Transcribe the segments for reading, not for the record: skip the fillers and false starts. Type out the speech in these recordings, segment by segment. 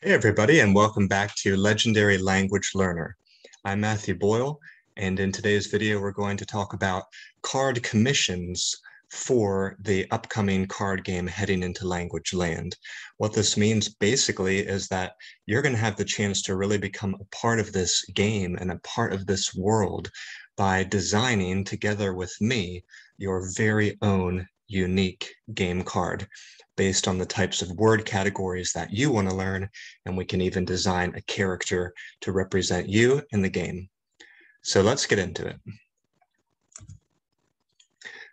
Hey everybody, and welcome back to Legendary Language Learner. I'm Matthew Boyle, and in today's video we're going to talk about card commissions for the upcoming card game Heading Into Language Land. What this means basically is that you're going to have the chance to really become a part of this game and a part of this world by designing together with me your very own unique game card based on the types of word categories that you want to learn, and we can even design a character to represent you in the game. So let's get into it.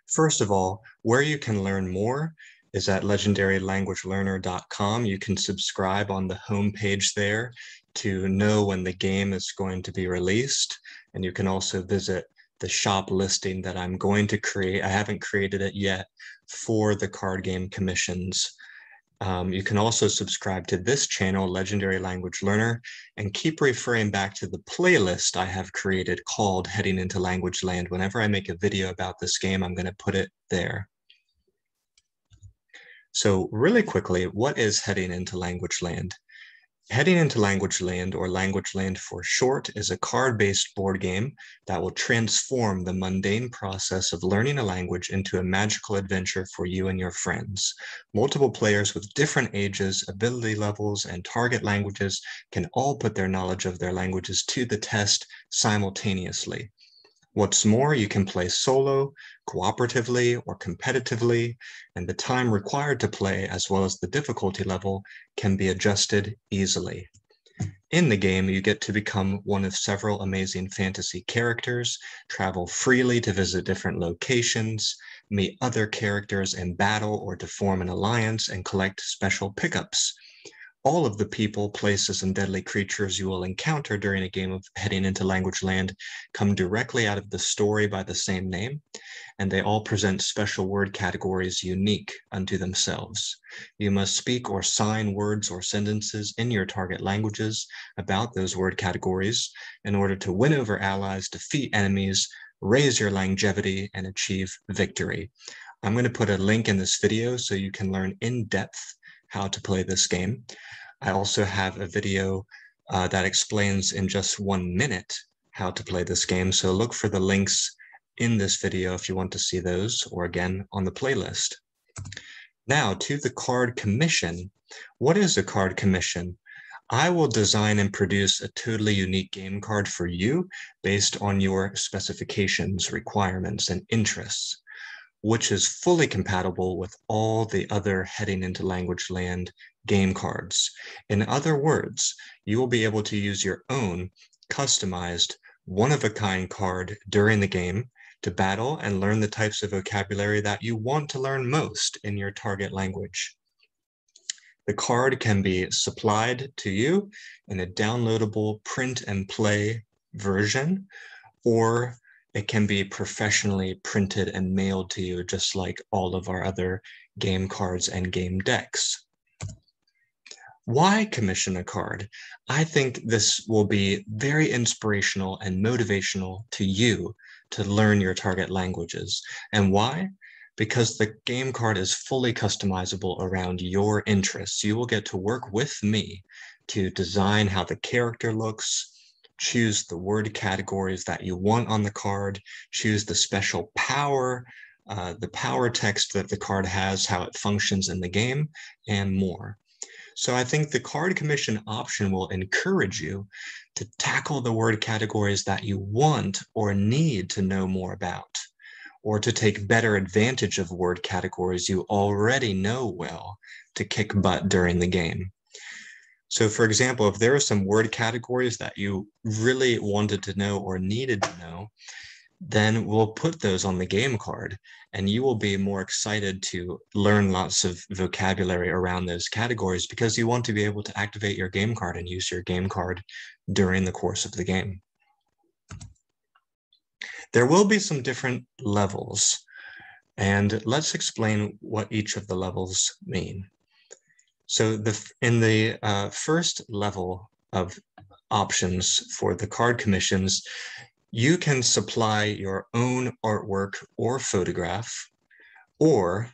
First of all, where you can learn more is at legendarylanguagelearner.com. You can subscribe on the homepage there to know when the game is going to be released, and you can also visit the shop listing that I'm going to create. I haven't created it yet for the card game commissions. You can also subscribe to this channel, Legendary Language Learner, and keep referring back to the playlist I have created called Heading Into Language Land. Whenever I make a video about this game, I'm going to put it there. So really quickly, what is Heading Into Language Land? Heading Into Language Land, or Language Land for short, is a card-based board game that will transform the mundane process of learning a language into a magical adventure for you and your friends. Multiple players with different ages, ability levels, and target languages can all put their knowledge of their languages to the test simultaneously. What's more, you can play solo, cooperatively, or competitively, and the time required to play, as well as the difficulty level, can be adjusted easily. In the game, you get to become one of several amazing fantasy characters, travel freely to visit different locations, meet other characters in battle or to form an alliance, and collect special pickups. All of the people, places, and deadly creatures you will encounter during a game of Heading Into Language Land come directly out of the story by the same name, and they all present special word categories unique unto themselves. You must speak or sign words or sentences in your target languages about those word categories in order to win over allies, defeat enemies, raise your longevity, and achieve victory. I'm going to put a link in this video so you can learn in depth how to play this game. I also have a video that explains in just 1 minute how to play this game, so look for the links in this video if you want to see those, or again on the playlist. Now to the card commission. What is a card commission? I will design and produce a totally unique game card for you based on your specifications, requirements, and interests, which is fully compatible with all the other Heading Into Language Land game cards. In other words, you will be able to use your own customized, one-of-a-kind card during the game to battle and learn the types of vocabulary that you want to learn most in your target language. The card can be supplied to you in a downloadable print-and-play version, or it can be professionally printed and mailed to you, just like all of our other game cards and game decks. Why commission a card? I think this will be very inspirational and motivational to you to learn your target languages. And why? Because the game card is fully customizable around your interests. You will get to work with me to design how the character looks, choose the word categories that you want on the card, choose the special power, the power text that the card has, how it functions in the game, and more. So I think the card commission option will encourage you to tackle the word categories that you want or need to know more about, or to take better advantage of word categories you already know well to kick butt during the game. So for example, if there are some word categories that you really wanted to know or needed to know, then we'll put those on the game card, and you will be more excited to learn lots of vocabulary around those categories because you want to be able to activate your game card and use your game card during the course of the game. There will be some different levels, and let's explain what each of the levels mean. So in the first level of options for the card commissions, you can supply your own artwork or photograph, or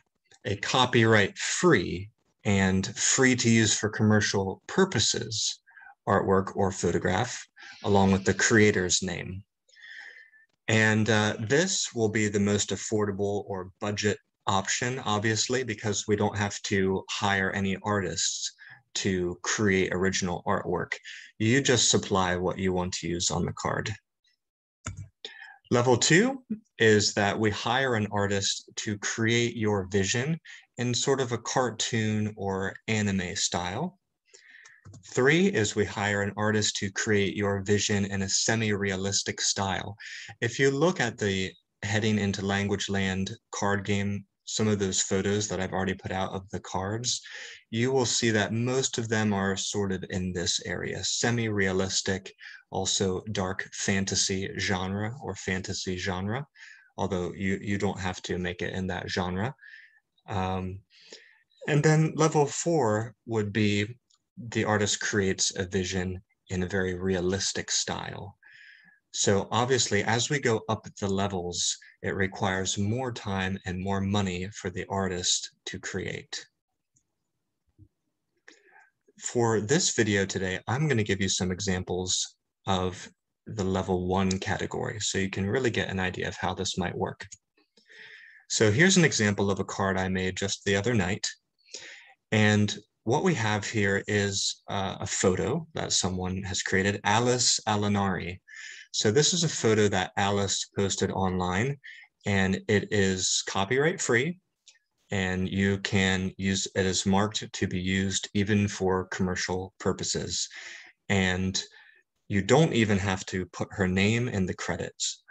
a copyright-free and free to use for commercial purposes artwork or photograph, along with the creator's name. And this will be the most affordable or budget option, obviously, because we don't have to hire any artists to create original artwork. You just supply what you want to use on the card. Level two is that we hire an artist to create your vision in sort of a cartoon or anime style. Three is we hire an artist to create your vision in a semi-realistic style. If you look at the Heading Into Language Land card game, some of those photos that I've already put out of the cards, you will see that most of them are sort of in this area, semi-realistic, also dark fantasy genre or fantasy genre, although you don't have to make it in that genre. And then level four would be the artist creates a vision in a very realistic style. So obviously, as we go up the levels, it requires more time and more money for the artist to create. For this video today, I'm going to give you some examples of the level one category, so you can really get an idea of how this might work. So here's an example of a card I made just the other night. And what we have here is a photo that someone has created, Alice Alinari. So this is a photo that Alice posted online, and it is copyright free, and you can use it as marked to be used even for commercial purposes. And you don't even have to put her name in the credits.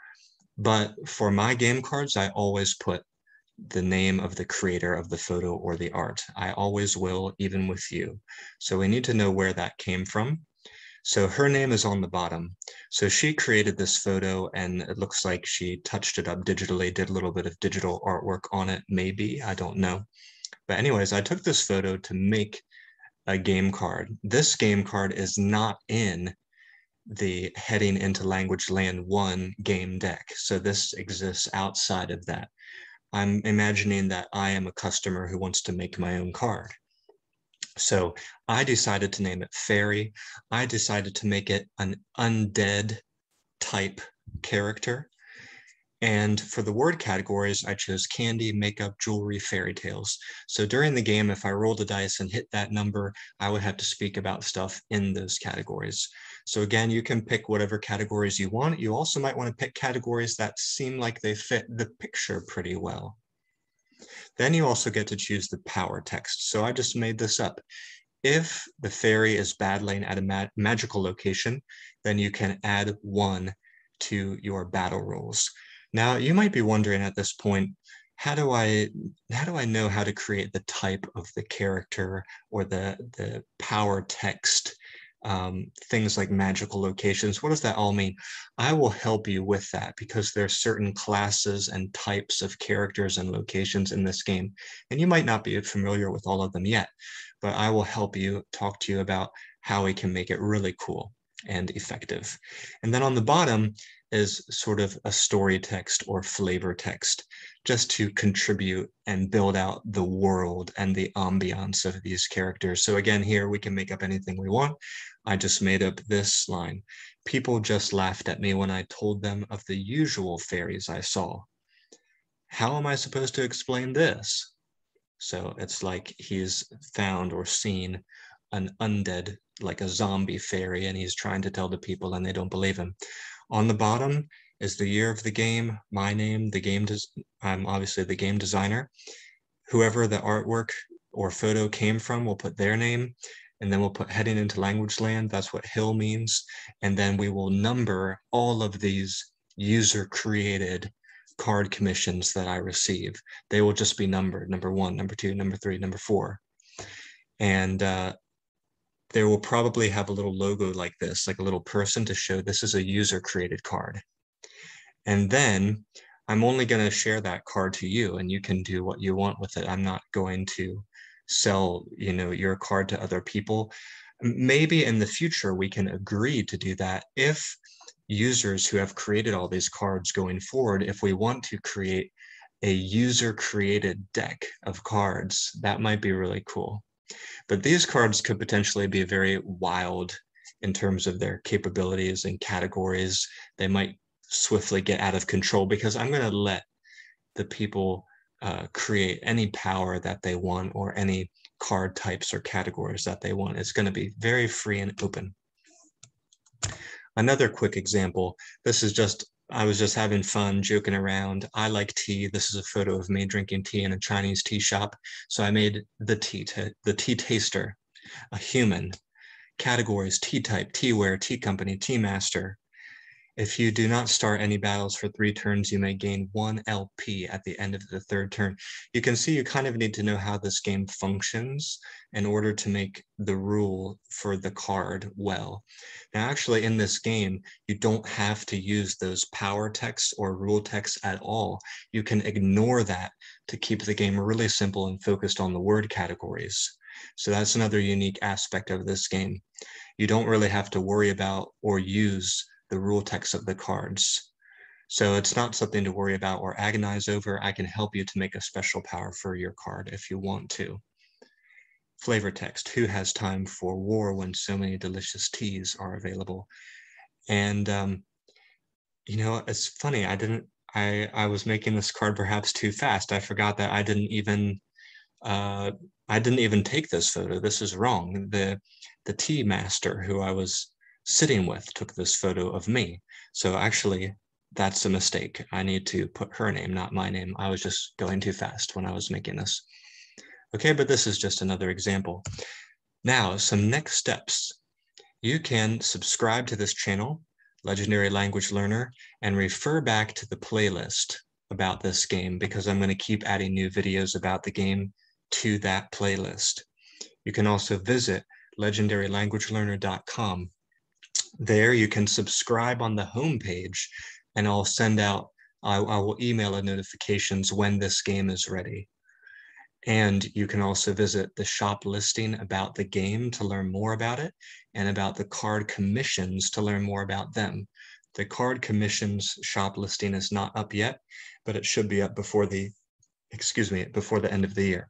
But for my game cards, I always put the name of the creator of the photo or the art. I always will, even with you. So we need to know where that came from. So her name is on the bottom. So she created this photo, and it looks like she touched it up digitally, did a little bit of digital artwork on it, maybe, I don't know. But anyways, I took this photo to make a game card. This game card is not in the Heading Into Language Land 1 game deck. So this exists outside of that. I'm imagining that I am a customer who wants to make my own card. So I decided to name it Fairy. I decided to make it an undead type character. And for the word categories, I chose candy, makeup, jewelry, fairy tales. So during the game, if I rolled a dice and hit that number, I would have to speak about stuff in those categories. So again, you can pick whatever categories you want. You also might want to pick categories that seem like they fit the picture pretty well. Then you also get to choose the power text. So I just made this up. If the fairy is battling at a magical location, then you can add 1 to your battle rolls. Now, you might be wondering at this point, how do I know how to create the type of the character or the power text? Things like magical locations. What does that all mean? I will help you with that, because there are certain classes and types of characters and locations in this game, and you might not be familiar with all of them yet, but I will help you, talk to you about how we can make it really cool and effective. And then on the bottom is sort of a story text or flavor text, just to contribute and build out the world and the ambiance of these characters. So again, here we can make up anything we want. I just made up this line. People just laughed at me when I told them of the usual fairies I saw. How am I supposed to explain this? So it's like he's found or seen an undead, like a zombie fairy, and he's trying to tell the people and they don't believe him. On the bottom is the year of the game, my name, the game, I'm obviously the game designer. Whoever the artwork or photo came from, we'll put their name, and then we'll put Heading Into Language Land. That's what hill means. And then we will number all of these user created card commissions that I receive. They will just be numbered, number 1, number 2, number 3, number 4. And they will probably have a little logo like this, like a little person, to show this is a user-created card. And then I'm only going to share that card to you, and you can do what you want with it. I'm not going to sell, you know, your card to other people. Maybe in the future we can agree to do that if users who have created all these cards going forward, if we want to create a user-created deck of cards, that might be really cool. But these cards could potentially be very wild in terms of their capabilities and categories. They might swiftly get out of control because I'm going to let the people create any power that they want or any card types or categories that they want. It's going to be very free and open. Another quick example. This is just, I was just having fun, joking around. I like tea. This is a photo of me drinking tea in a Chinese tea shop. So I made the tea taster, a human. Categories: tea type, teaware, tea company, tea master. If you do not start any battles for 3 turns, you may gain 1 LP at the end of the 3rd turn. You can see you kind of need to know how this game functions in order to make the rule for the card well. Now, actually, in this game, you don't have to use those power texts or rule texts at all. You can ignore that to keep the game really simple and focused on the word categories. So that's another unique aspect of this game. You don't really have to worry about or use the rule text of the cards. So it's not something to worry about or agonize over. I can help you to make a special power for your card if you want to. Flavor text: who has time for war when so many delicious teas are available? And you know, it's funny, I was making this card perhaps too fast. I forgot that I didn't even take this photo. This is wrong. The tea master who I was sitting with took this photo of me. So actually, that's a mistake. I need to put her name, not my name. I was just going too fast when I was making this. Okay, but this is just another example. Now, some next steps. You can subscribe to this channel, Legendary Language Learner, and refer back to the playlist about this game, because I'm going to keep adding new videos about the game to that playlist. You can also visit legendarylanguagelearner.com. There you can subscribe on the homepage, and I'll send out, I will email notifications when this game is ready. And you can also visit the shop listing about the game to learn more about it, and about the card commissions to learn more about them. The card commissions shop listing is not up yet, but it should be up before the end of the year.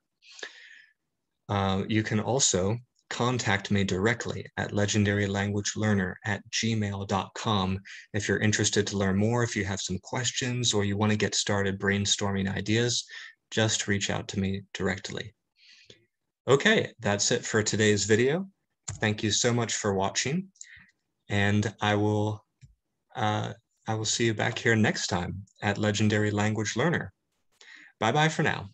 You can also contact me directly at legendarylanguagelearner@gmail.com if you're interested to learn more, if you have some questions, or you want to get started brainstorming ideas. Just reach out to me directly. Okay, that's it for today's video. Thank you so much for watching, and I will see you back here next time at Legendary Language Learner. Bye-bye for now.